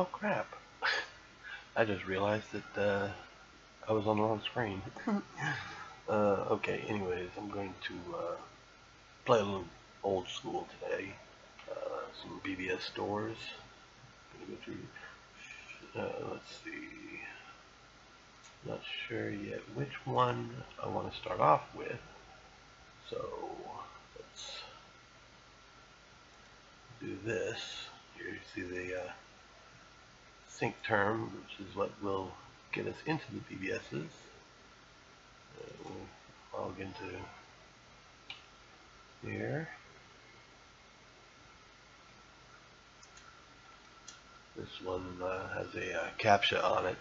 Oh crap! I just realized that I was on the wrong screen. Okay, anyways, I'm going to play a little old school today. Some BBS stores. I'm gonna go through. Let's see. Not sure yet which one I want to start off with. So let's do this. Here you see the sync term, which is what will get us into the BBSs. We'll log into here. This one has a CAPTCHA on it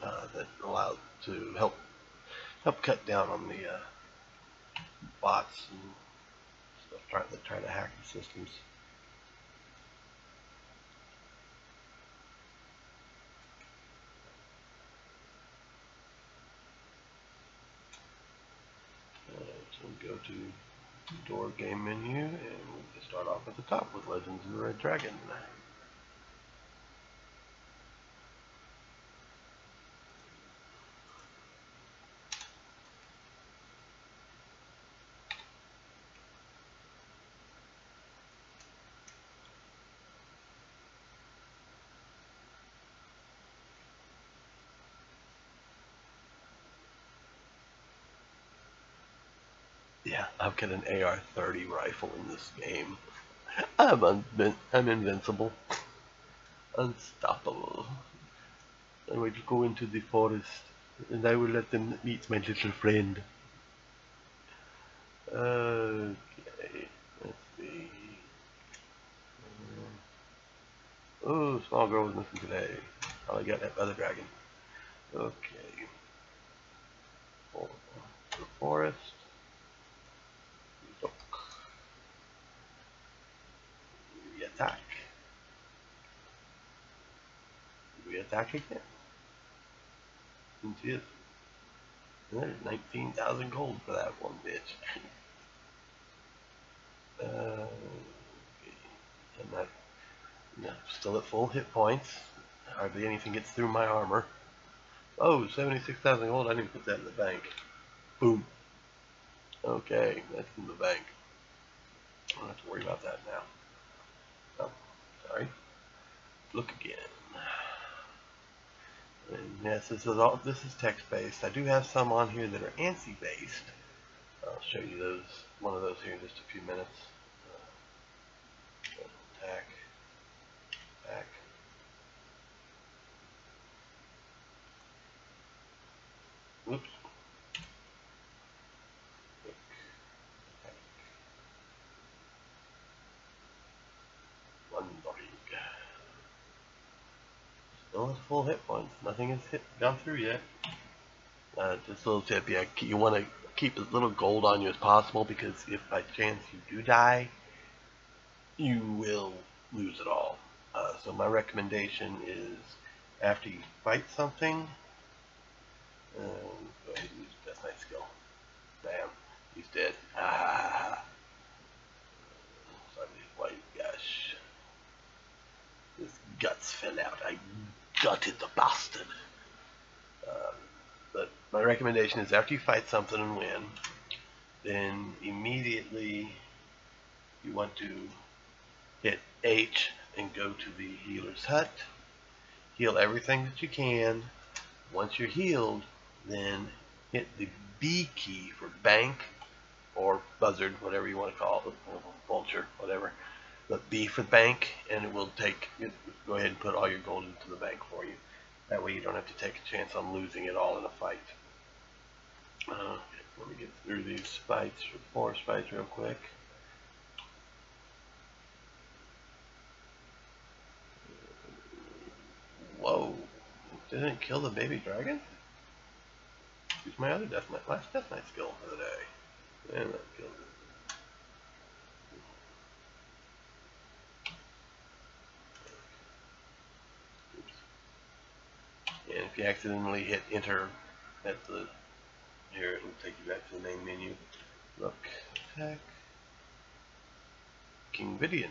that allows to help cut down on the bots and stuff trying to hack the systems. So we'll go to door game menu, and we'll start off at the top with Legends of the Red Dragon. Yeah, I've got an AR-30 rifle in this game. I'm invincible. Unstoppable. I will go into the forest, and I will let them meet my little friend. Okay, let's see. Oh, small girl was missing today. Oh, I got that other dragon. Okay. The forest. Attack. Did we attack again? Didn't see it. There's 19,000 gold for that one bitch. I'm still at full hit points. Hardly anything gets through my armor. Oh, 76,000 gold. I didn't put that in the bank. Boom. Okay, that's in the bank. I don't have to worry about that now. Oh, sorry. Look again. And yes, this is text-based. I do have some on here that are ANSI-based. I'll show you one of those here in just a few minutes. Attack. Back. Whoops. Full hit points. Nothing has gone through yet. Just a little tip, yeah, you want to keep as little gold on you as possible, because if by chance you do die, you will lose it all. So my recommendation is, after you fight something, go ahead and use Death Knight skill. Bam, he's dead. Ah, sorry, white gosh, his guts fell out. I gutted the bastard. But my recommendation is, after you fight something and win, then immediately you want to hit H and go to the healer's hut, heal everything that you can. Once you're healed, then hit the B key for bank or buzzard, whatever you want to call it, vulture, whatever. The B for bank, and it will take. Go ahead and put all your gold into the bank for you. That way you don't have to take a chance on losing it all in a fight. Let me get through these fights, forest fights, real quick. Whoa! It didn't kill the baby dragon. Use my other last death knight skill for the day, and that killed it. And if you accidentally hit enter at the here, it'll take you back to the main menu. Look, attack, King Vidian.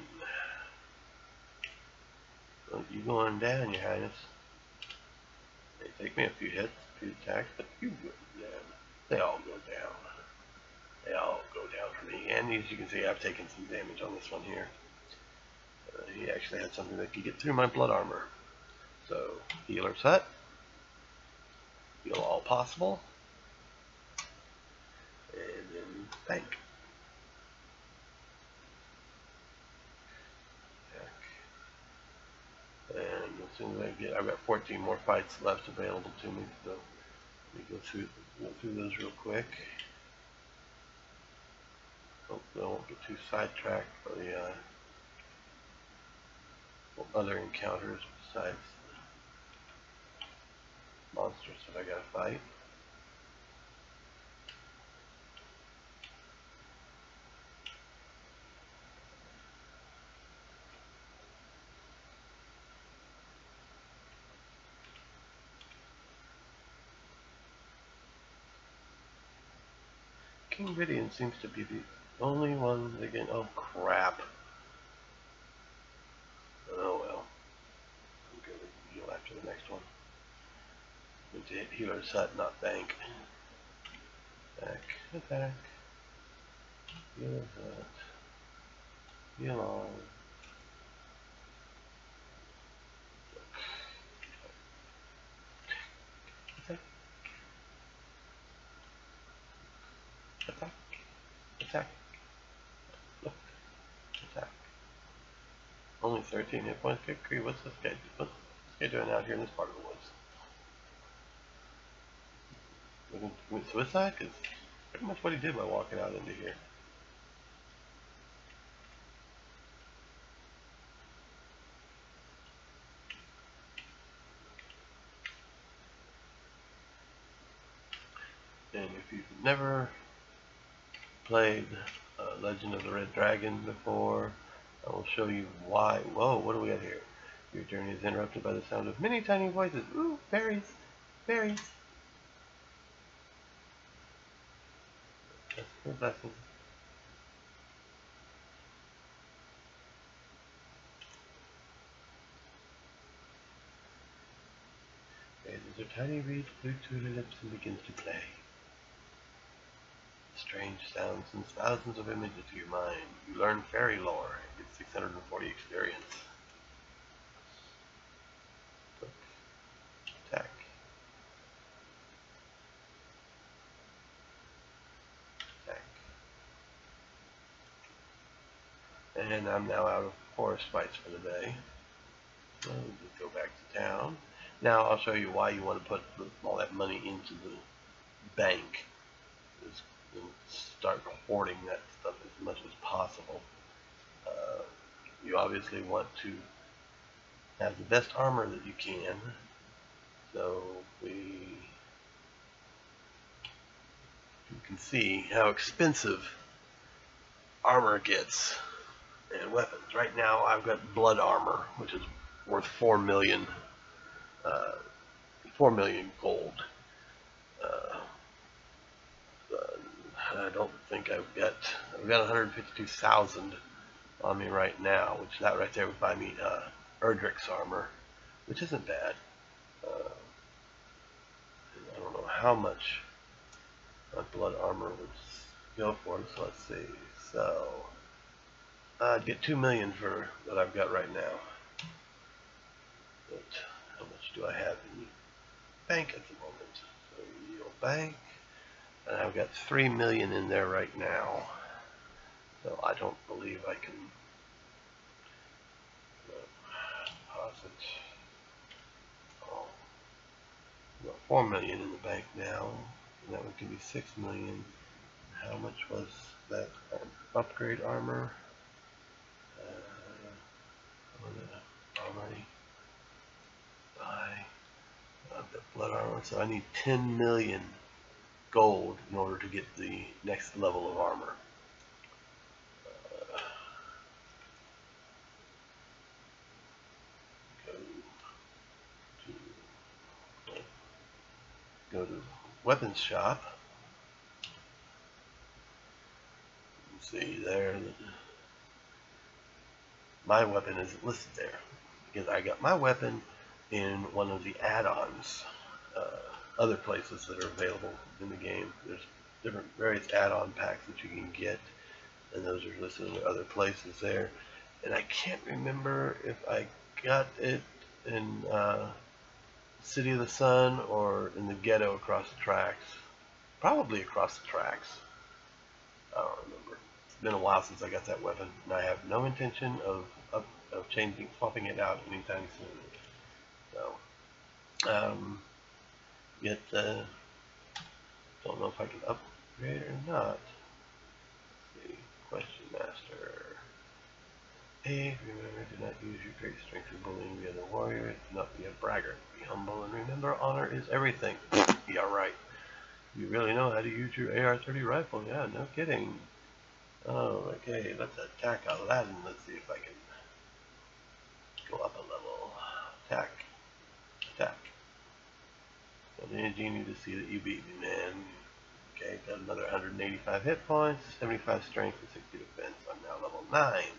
Don't you go on down, Your Highness. They take me a few hits, a few attacks, but you go down. They all go down. They all go down for me. And as you can see, I've taken some damage on this one here. He actually had something that could get through my blood armor. So, Healer's Hut. Heal all possible. And then Bank. And as soon as I get, I've got 14 more fights left available to me, so let me go through those real quick. Hopefully I won't get too sidetracked by the other encounters besides the monsters that I gotta fight. King Vidian seems to be the only one that can. Oh crap. Oh well. I'm going to heal after the next one. I need to hit Healer's Hut, not Bank. Attack, attack. Healer's Hut. Heal all. Attack, attack, look, attack. Only 13 hit points. Good grief, what's this guy doing out here in this part of the woods? Looking to commit suicide? Because pretty much what he did by walking out into here. And if you've never played Legend of the Red Dragon before, I will show you why. Whoa, what do we got here? Your journey is interrupted by the sound of many tiny voices. Ooh, fairies, fairies. That's the blessing. Raises her tiny reed, flew to her lips, and begins to play. Strange sounds and thousands of images to your mind. You learn fairy lore and get 640 experience. Click. Attack. Attack. And I'm now out of forest fights for the day. So we'll just go back to town. Now I'll show you why you want to put all that money into the bank. And start hoarding that stuff as much as possible. You obviously want to have the best armor that you can, so you can see how expensive armor gets and weapons. Right now I've got blood armor, which is worth 4 million gold. I don't think I've got 152,000 on me right now, which that right there would buy me Erdrick's armor, which isn't bad. I don't know how much my blood armor would go for, so let's see. So I'd get 2 million for what I've got right now. But how much do I have in the bank at the moment? So your bank. And I've got 3 million in there right now, so I don't believe I can deposit. Oh, I've got 4 million in the bank now, and that would give me 6 million. How much was that upgrade armor? Already buy the blood armor, so I need 10 million. Gold in order to get the next level of armor. Go to weapons shop. You can see there that my weapon isn't listed there. because I got my weapon in one of the add-ons, other places that are available in the game. There's different various add-on packs that you can get, and those are listed in other places there. And I can't remember if I got it in City of the Sun or in the ghetto across the tracks. Probably across the tracks. I don't remember. It's been a while since I got that weapon, and I have no intention of changing, swapping it out anytime soon. So, yet don't know if I can upgrade or not. Let's see. Question master. A, remember, do not use your great strength to bullying the other warriors. Do not be a braggart. Be humble and remember, honor is everything. Yeah, right. You really know how to use your AR-30 rifle. Yeah, no kidding. Oh, okay. Let's attack Aladdin. Let's see if I can go up a level. Attack. Attack. Got an ingenie to see that you beat me, man. Okay, got another 185 hit points, 75 strength, and 60 defense. I'm now level 9.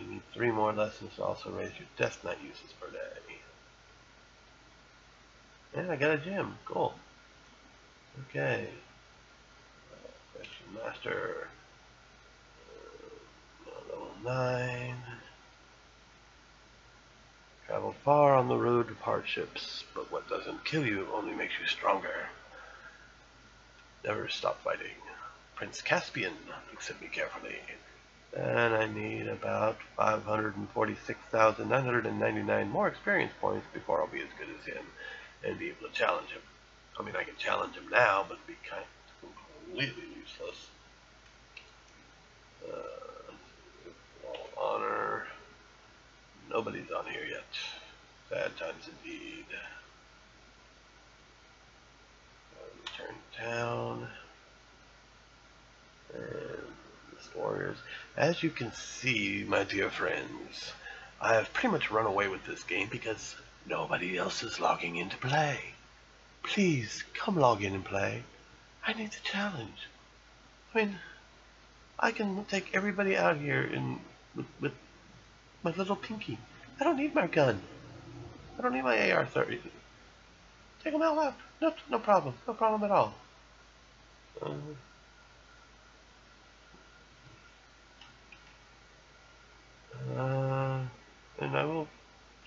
You need 3 more lessons to also raise your death knight uses per day. And I got a gem. Cool. Okay. Question master. Level 9. Travel far on the road of hardships, but what doesn't kill you only makes you stronger. Never stop fighting. Prince Caspian looks at me carefully. And I need about 546,999 more experience points before I'll be as good as him and be able to challenge him. I mean, I can challenge him now, but it'd be kind of completely useless. All honor. Nobody's on here yet. Sad times indeed. Return town. And list warriors. As you can see, my dear friends, I have pretty much run away with this game because nobody else is logging in to play. Please, come log in and play. I need the challenge. I mean, I can take everybody out here in, with my little pinky. I don't need my gun. I don't need my AR-30. Take them out loud. No problem. No problem at all. And I will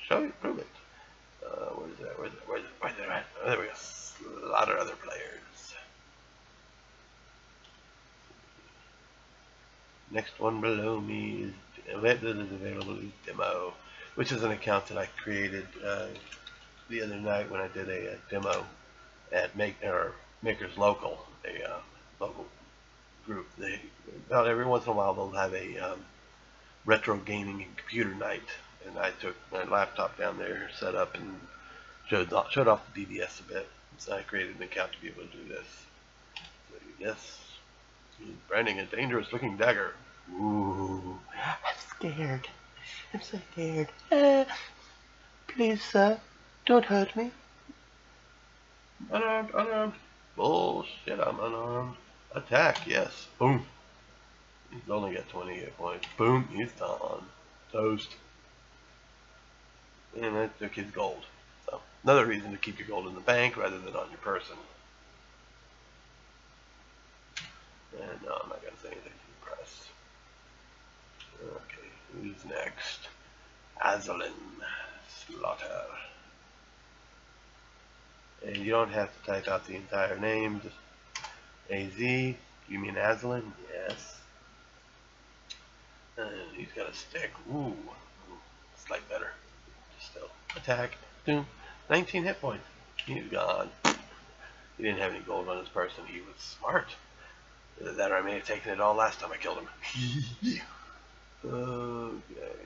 show you, prove it. Where is that? Where is that? Where is it? Right there, right. Oh, there we go. Slaughter other players. Next one below me is that is available is demo, which is an account that I created the other night when I did a demo at Makers Local, a local group. They about every once in a while they'll have a retro gaming and computer night. And I took my laptop down there, set up, and showed off the BBS a bit. So I created an account to be able to do this. So yes, he's branding a dangerous-looking dagger. Ooh, I'm scared. I'm so scared. Please, sir, don't hurt me. Unarmed, unarmed. Bullshit, I'm unarmed. Attack, yes. Boom. He's only got 20 hit points. Boom, he's gone. Toast. And I took his gold. So, another reason to keep your gold in the bank rather than on your person. And no, I'm not going to say anything to the press. Okay, who's next? Azalin. Slaughter. And you don't have to type out the entire name. Just AZ. You mean Azalin? Yes. And he's got a stick. Ooh. Slight better. Still attack. Boom. 19 hit points. He's gone. He didn't have any gold on his person. He was smart. Either that, or I may have taken it all last time I killed him. Okay.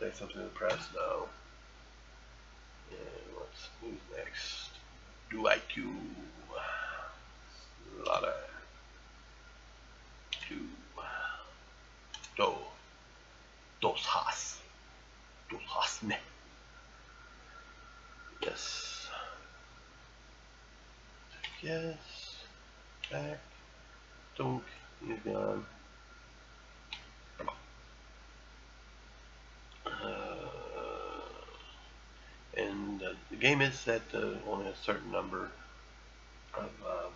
Say something to the press now. And who's next? Do I Q? Slaughter. Two. Do. Dos has. Dos has ne. Yes. Yes. Back. Dunk. He's gone. Come on. The game is set to only a certain number of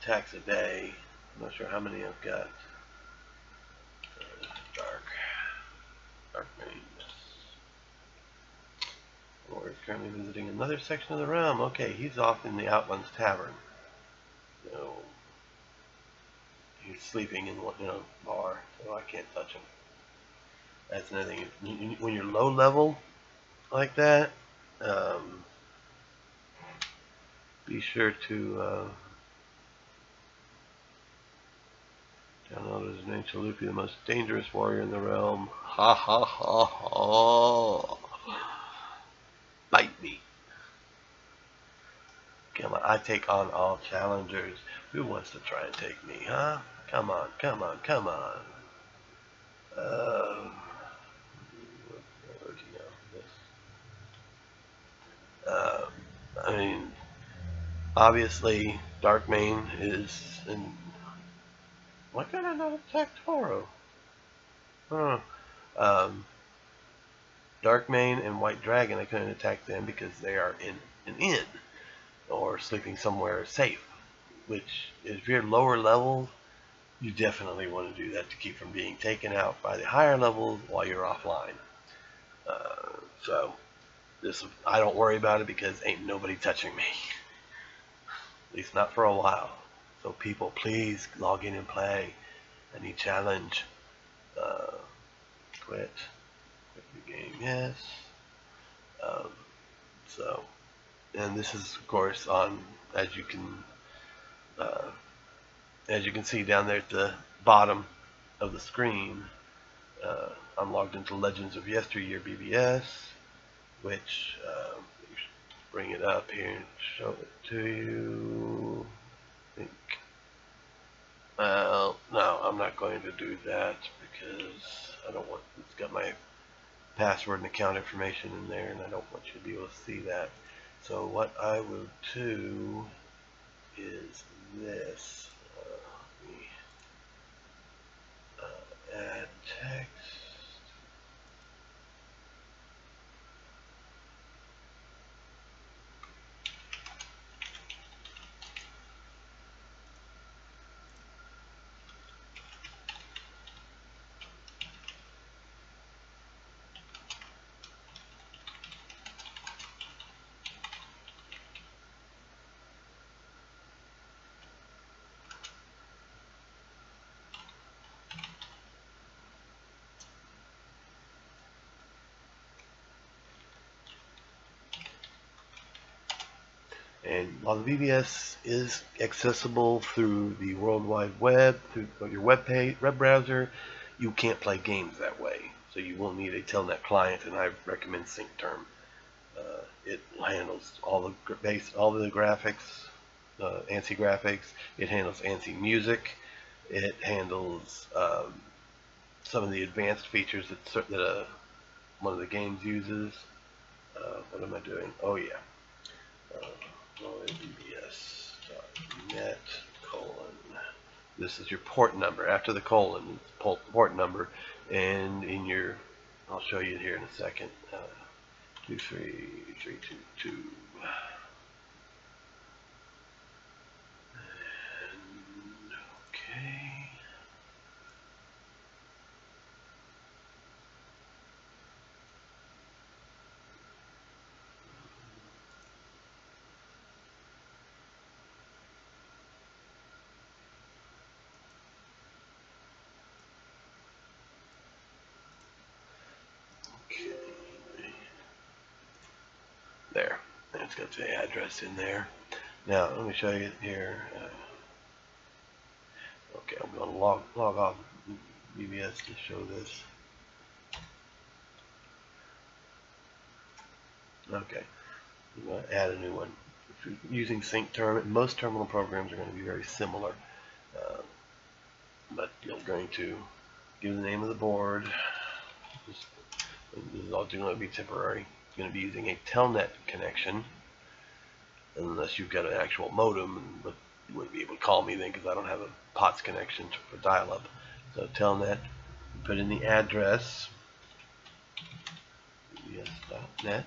attacks a day. I'm not sure how many I've got. Dark Mane. We're currently visiting another section of the realm. Okay, he's off in the Outland's Tavern. So he's sleeping in a bar, so I can't touch him. That's another thing. When you're low level like that, be sure to download as an Angelupe, the most dangerous warrior in the realm. Ha ha ha ha. Bite me. Come on, I take on all challengers. Who wants to try and take me, huh? Come on, come on, come on. I mean, obviously, Dark Mane is in. Why can't I not attack Toro? Huh. Dark Mane and White Dragon, I couldn't attack them because they are in an inn or sleeping somewhere safe, which if you're lower level, you definitely want to do that to keep from being taken out by the higher levels while you're offline. So this, I don't worry about it because ain't nobody touching me, at least not for a while. So people, please log in and play. I need challenge. Quit. The game, yes. And this is of course on, as you can see down there at the bottom of the screen, I'm logged into Legends of Yesteryear BBS, which bring it up here and show it to you. I think. Well, no, I'm not going to do that because I don't want. It's got my password and account information in there, and I don't want you to be able to see that. So what I will do is this. Let me add text. And while the BBS is accessible through the World Wide Web, through your web page, web browser, you can't play games that way. So you will need a Telnet client, and I recommend SyncTerm. It handles all the graphics, ANSI graphics. It handles ANSI music. It handles some of the advanced features that one of the games uses. What am I doing? Oh yeah. LoyBBS.net:. This is your port number. After the colon, it's port number, and in your, I'll show you here in a second. 23322. And okay. There, it's got the address in there. Now let me show you here. Okay, I'm going to log off BBS to show this. Okay, I'm going to add a new one. If you're using SyncTerm, most terminal programs are going to be very similar, but you're going to give the name of the board. This is all going to be temporary. Going to be using a Telnet connection, unless you've got an actual modem, but you wouldn't be able to call me then because I don't have a POTS connection for dial-up. So Telnet, put in the address, BBS.net.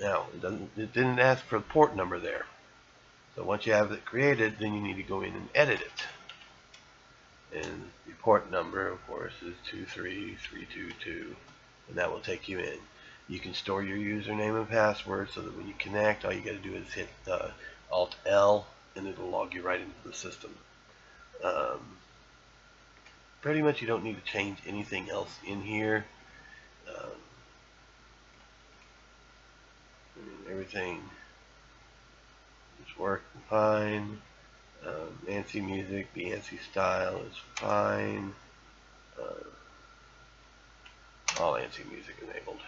Now, it didn't ask for the port number there. So once you have it created, then you need to go in and edit it. And the port number, of course, is 23322, and that will take you in. You can store your username and password so that when you connect, all you got to do is hit Alt-L, and it'll log you right into the system. Pretty much you don't need to change anything else in here. I mean, everything is working fine. ANSI music, the ANSI style is fine. All ANSI music enabled.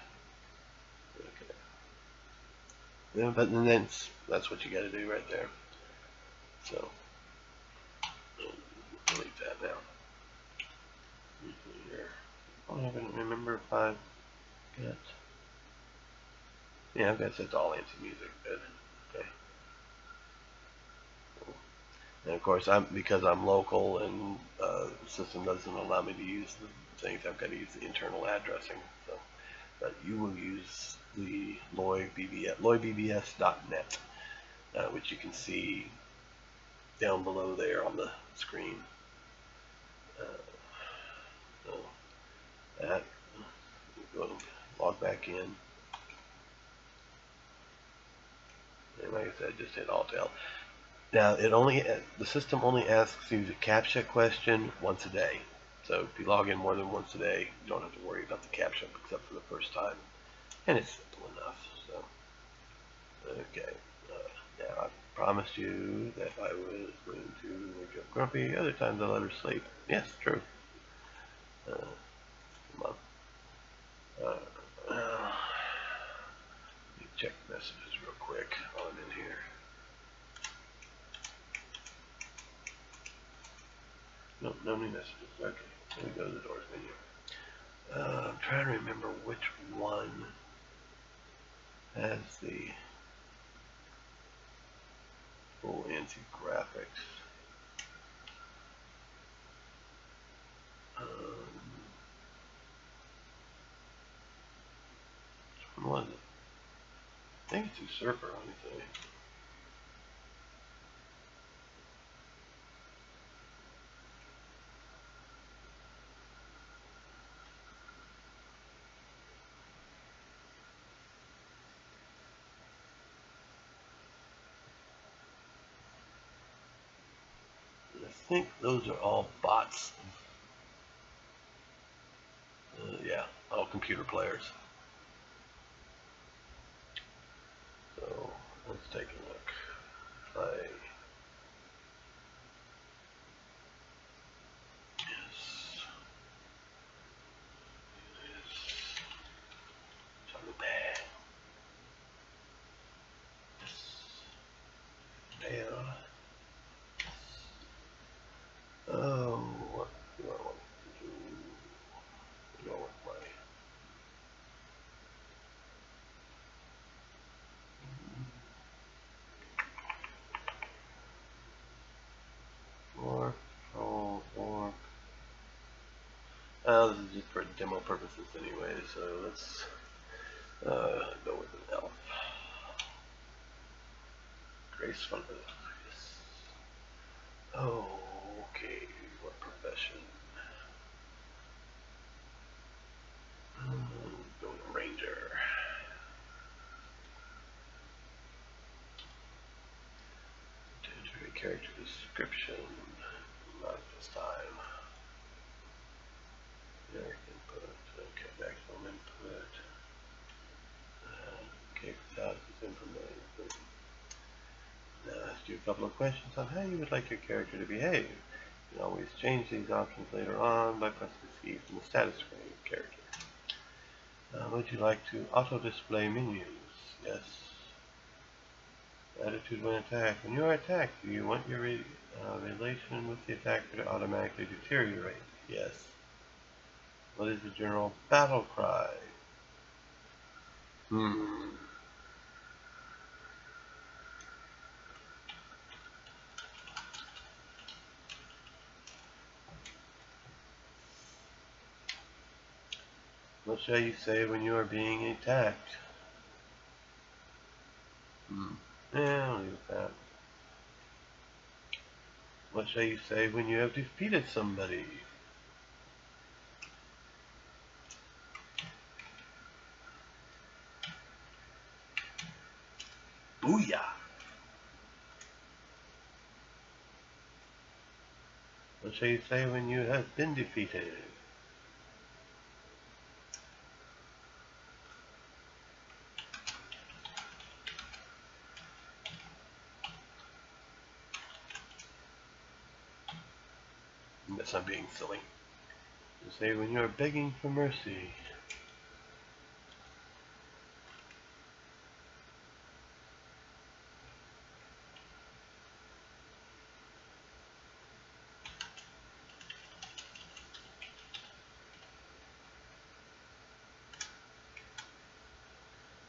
Okay. Yeah, but then that's what you got to do right there. So I'll delete that now. I haven't remember if I've got. Yeah, I've got set to all ANSI music. But okay. Cool. And of course, because I'm local and the system doesn't allow me to use the things, I've got to use the internal addressing. So, but you will use the LoyBBS.net, which you can see down below there on the screen. So that, we'll log back in. And like I said, just hit Alt-L. Now, the system only asks you the CAPTCHA question once a day. So if you log in more than once a day, you don't have to worry about the CAPTCHA except for the first time. And it's simple enough. So, okay. Now, I promised you that I was going to wake up grumpy. Other times I let her sleep. Yes, true. Come on. Let me check messages real quick while I'm in here. Nope, no new messages. Okay, let me go to the doors menu. I'm trying to remember which one has the full ANSI graphics. Which one was it? I think it's Usurper, honestly. I think those are all bots. Yeah, all computer players. So let's take a look. Yes. Yes. Yes. They are. Oh, what do I want to do? Go with my or this is just for demo purposes anyway, so let's go with an elf. Graceful. Oh. Okay, what profession? Go to Ranger. Character description. Not this time. Generic input. Okay, maximum input. Okay, that is information. Now ask you a couple of questions on how you would like your character to behave. You can always change these options later on by pressing the key from the status screen of your character. Would you like to auto-display menus? Yes. Attitude when attacked. When you are attacked, do you want your relation with the attacker to automatically deteriorate? Yes. What is the general battle cry? What shall you say when you are being attacked? Yeah, I'll leave it at that. What shall you say when you have defeated somebody? Booyah! What shall you say when you have been defeated? Yes, I'm being silly. You say when you are begging for mercy.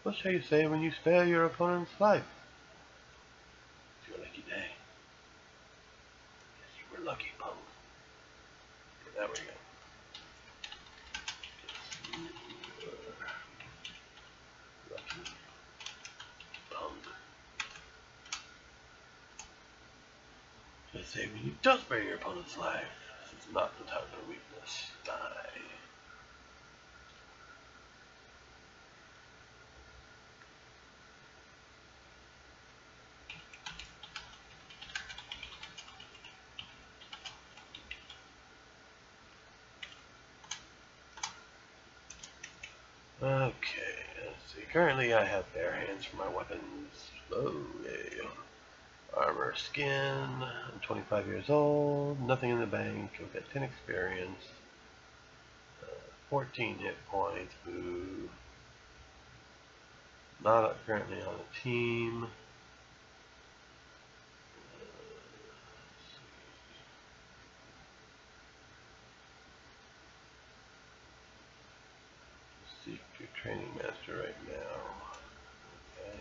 What shall you say when you spare your opponent's life? It's your lucky day. Yes, you were lucky, Pong. Okay, there we go. Yes, you were lucky, Pong. What shall you say when you don't spare your opponent's life? This is not the time for weakness. Die. Okay, let's see. Currently I have bare hands for my weapons. Oh, yay. Armor, skin. I'm 25 years old. Nothing in the bank. I've got 10 experience. 14 hit points. Boo. Not currently on a team. Training master right now. Okay.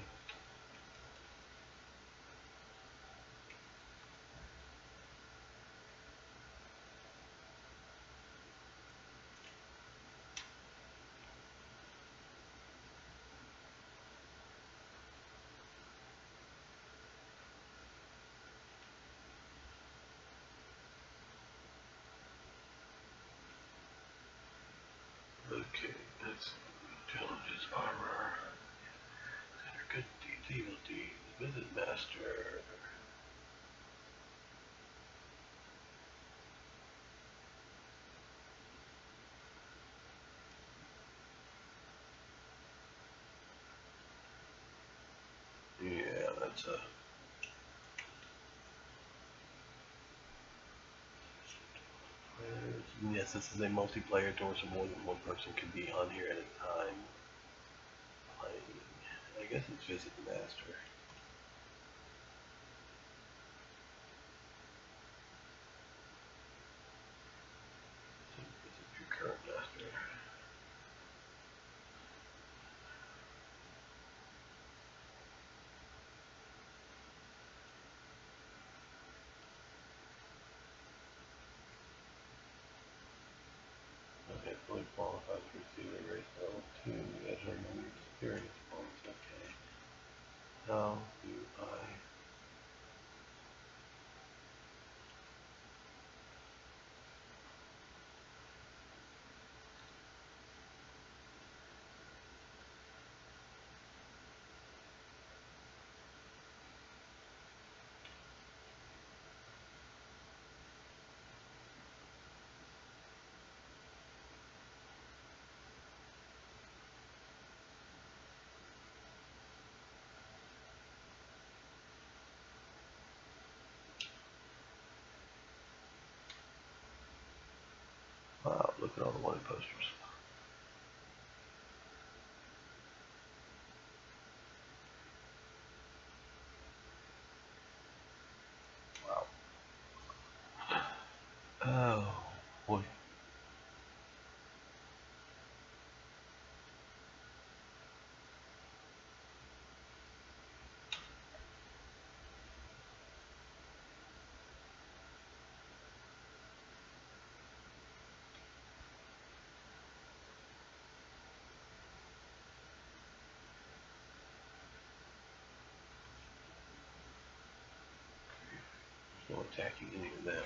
Okay, that's Challenges armor. Center good deeds, evil deeds. Visit master. Yeah, that's a. Yes, this is a multiplayer tour, so more than one person can be on here at a time playing. I guess it's visit the master. So visit your current master. Fully qualified to receive a race level 2 measuring your experience points. Okay. How do I? Wow, look at all the wanted posters. Wow. Oh, boy. attacking any of them.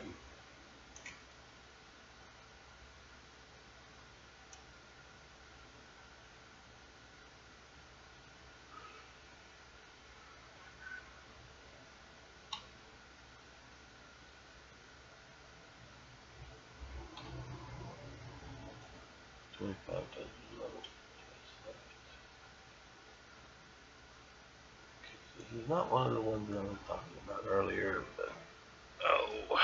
Not one of the ones that I was talking about earlier, but oh,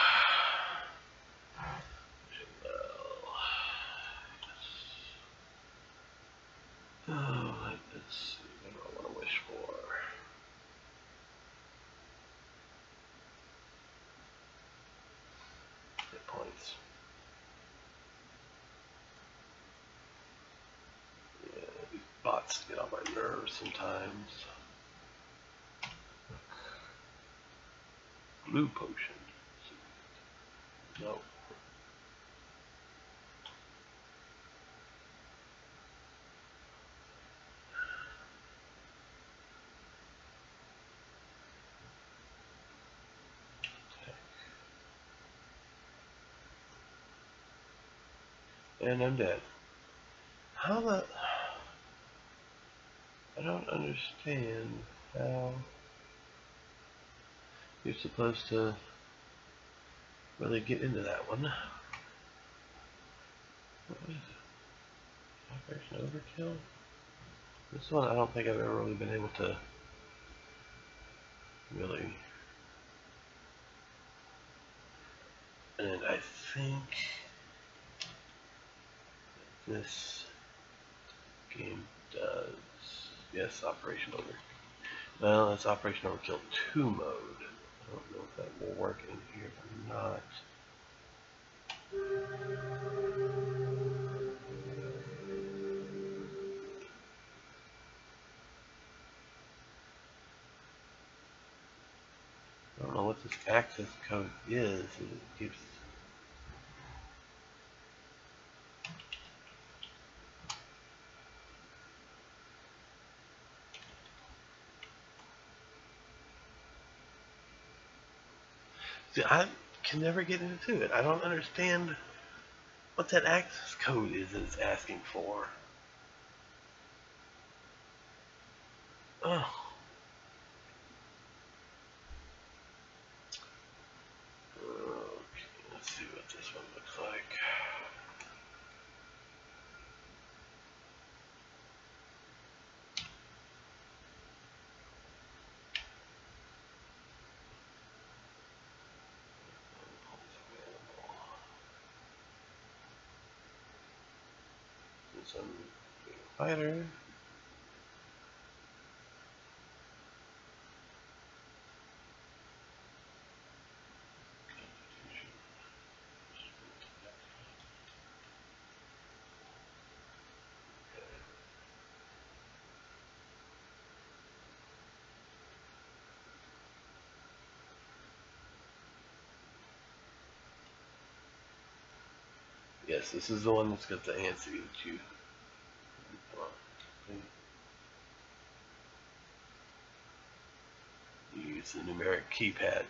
oh, like this, you know, what I want to wish for. Hit points. Yeah, these bots get on my nerves sometimes. Blue potion. No. And I'm dead. How the... I don't understand how... You're supposed to really get into that one. What was it? Operation Overkill? This one I don't think I've ever really been able to really. And I think this game does. Yes, Operation Overkill. Well, that's Operation Overkill 2 mode. I don't know if that will work in here or not. I don't know what this access code is. It gives. I can never get into it. I don't understand what that access code is that it's asking for. Oh. Okay, let's see what this one looks like. Some fighter. Yes, this is the one that's got the answer that you. Use the numeric keypad.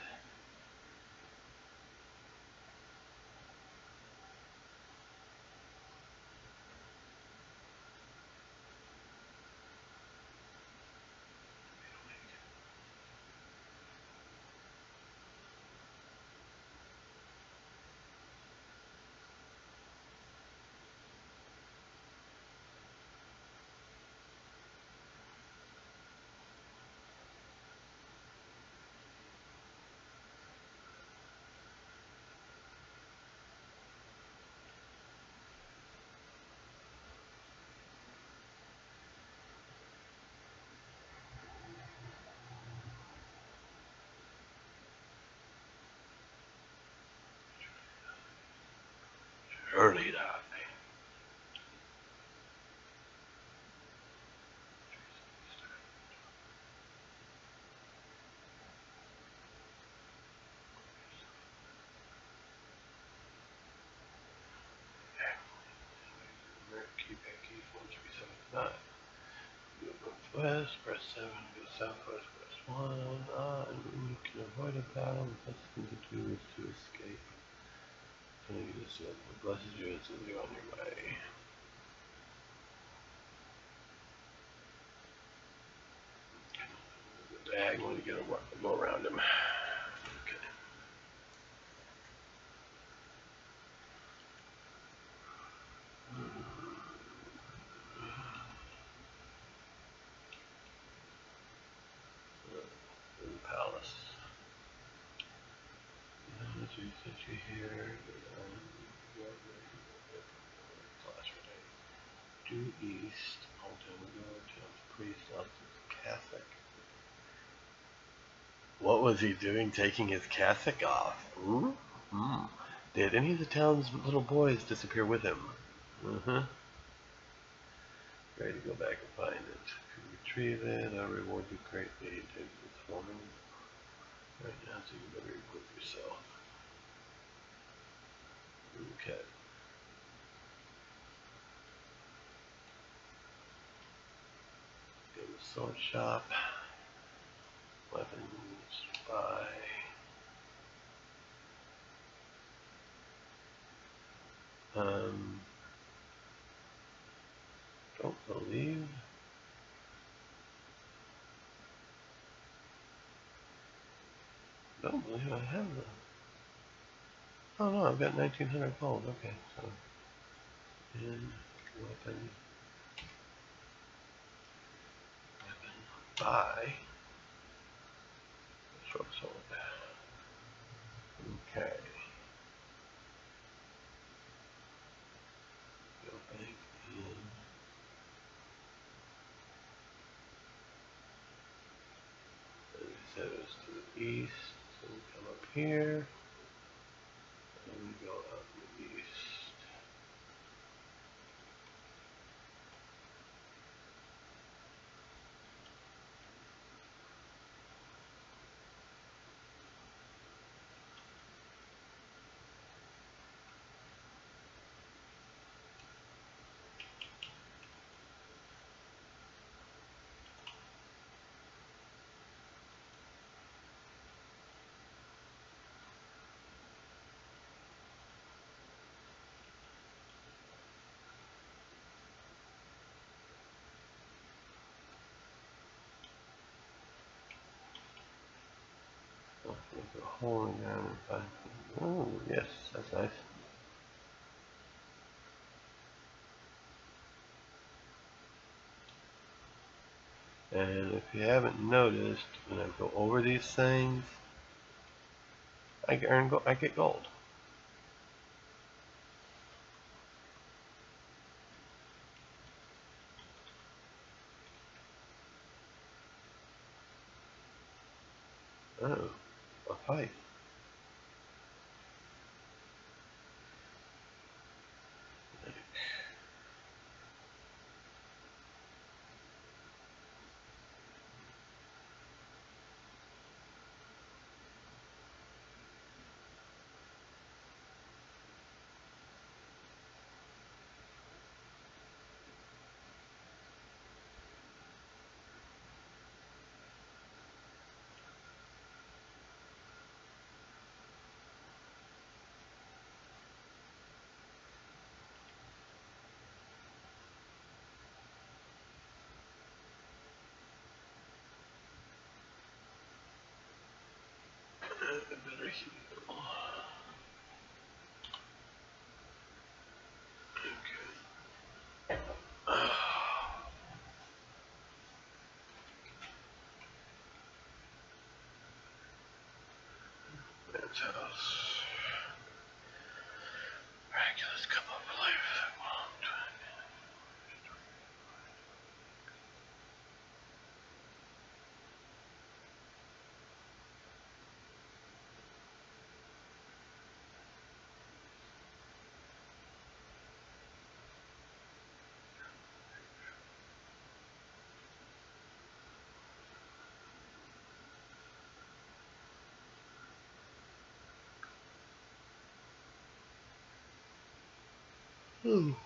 Early die. Keep that key 4379. Go northwest, press 7, go southwest, press 7. one. You can avoid a battle, the best thing to do is to escape. So you just blesses you as you're on your way. The diagonal, you gotta go around him. Okay. Here, due east, hometown we go to priest of the cassock. What was he doing taking his cassock off? Ooh? Mm. Did any of the town's little boys disappear with him? Uh-huh. Ready to go back and find it. If you retrieve it, I'll reward you greatly. Take this woman right now so you better equip yourself. Okay. Go to sword shop. Weapons buy. Don't believe. Don't believe I have them. Oh no, I've got 1900 gold, okay, so, and weapon, buy, short sword, okay, go back in, and it said it was to the east, so we come up here. Holding down and oh, yes, that's nice. And if you haven't noticed, when I go over these things, I earn gold, I get gold. Oh. Hi. Better heal. Okay. Man's house. Miraculous cup of life. Ooh.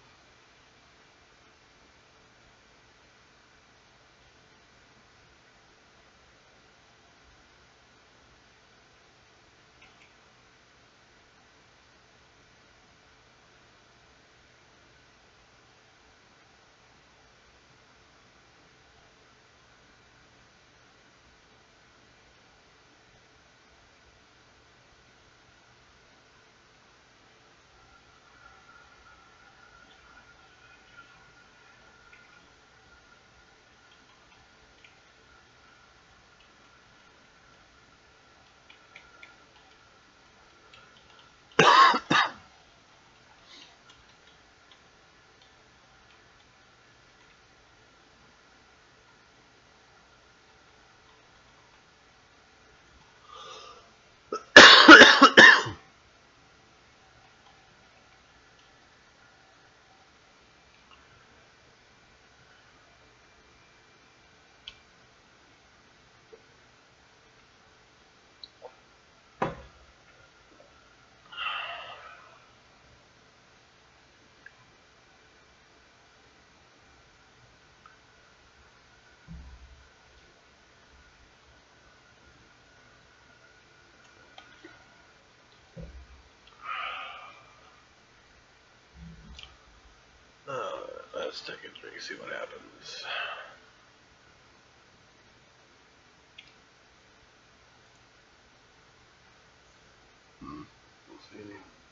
Let's take a drink and see what happens.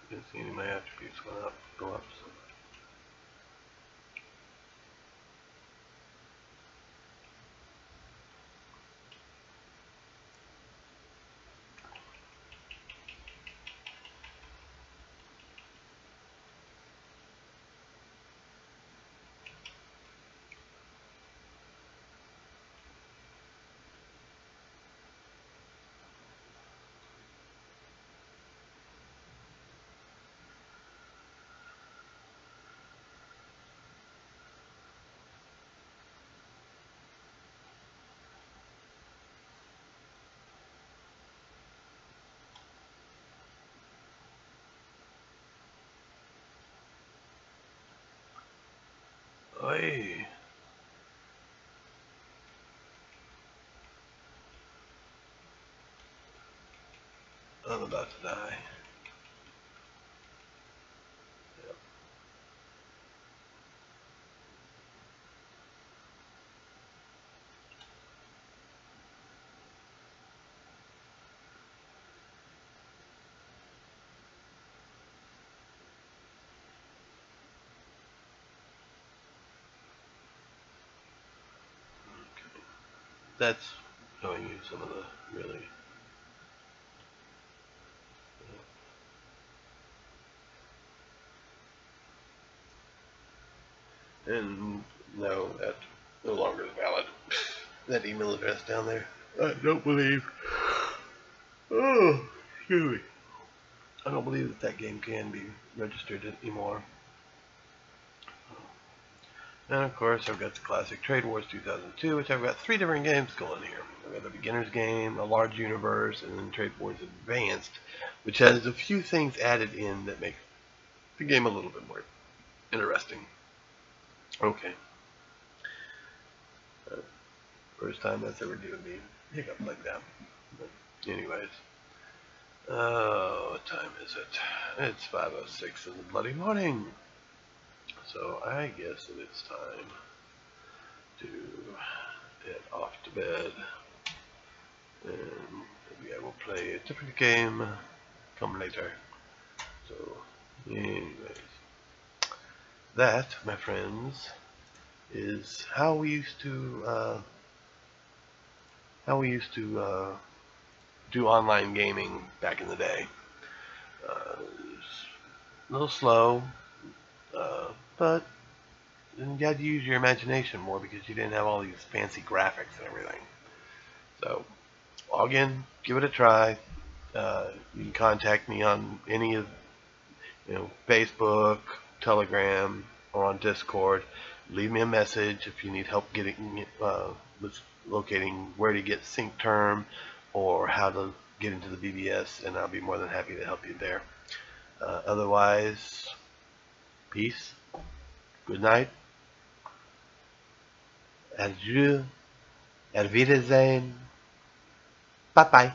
Didn't see any of my attributes go up so much. Hey. I'm about to die. Yep. That's showing you some of the really and no, that no longer is valid. That email address down there. I don't believe. Oh, excuse me. I don't believe that that game can be registered anymore. And of course I've got the classic Trade Wars 2002, which I've got three different games going here. I've got the beginner's game, a large universe, and then Trade Wars Advanced, which has a few things added in that make the game a little bit more interesting. Okay. First time that's ever given me a hiccup like that. But anyways. What time is it? It's 5:06 in the bloody morning. So I guess that it's time to get off to bed, and maybe I will play a different game come later. So anyways, that, my friends, is how we used to do online gaming back in the day. It was a little slow. But you had to use your imagination more because you didn't have all these fancy graphics and everything. So log in, give it a try. You can contact me on any of, Facebook, Telegram, or on Discord. Leave me a message if you need help getting locating where to get sync term or how to get into the BBS, and I'll be more than happy to help you there. Otherwise. Peace, good night, adieu, auf Wiedersehen, bye bye.